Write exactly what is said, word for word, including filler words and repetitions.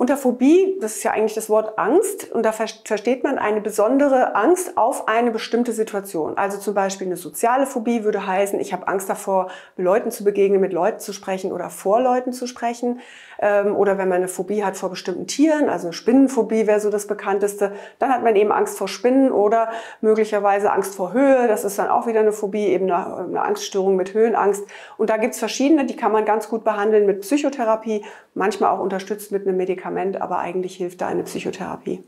Unter Phobie, das ist ja eigentlich das Wort Angst, und da versteht man eine besondere Angst auf eine bestimmte Situation. Also zum Beispiel eine soziale Phobie würde heißen, ich habe Angst davor, Leuten zu begegnen, mit Leuten zu sprechen oder vor Leuten zu sprechen. Oder wenn man eine Phobie hat vor bestimmten Tieren, also eine Spinnenphobie wäre so das bekannteste, dann hat man eben Angst vor Spinnen oder möglicherweise Angst vor Höhe. Das ist dann auch wieder eine Phobie, eben eine Angststörung mit Höhenangst. Und da gibt es verschiedene, die kann man ganz gut behandeln mit Psychotherapie, manchmal auch unterstützt mit einem Medikament. Aber eigentlich hilft da eine Psychotherapie.